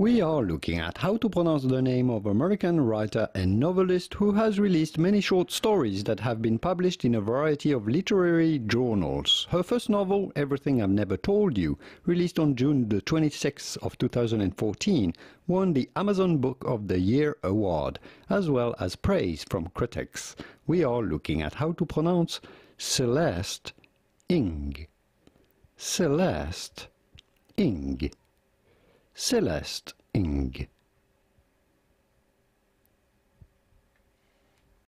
We are looking at how to pronounce the name of American writer and novelist who has released many short stories that have been published in a variety of literary journals. Her first novel, Everything I've Never Told You, released on June the 26th of 2014, won the Amazon Book of the Year award, as well as praise from critics. We are looking at how to pronounce Celeste Ng. Celeste Ng. Celeste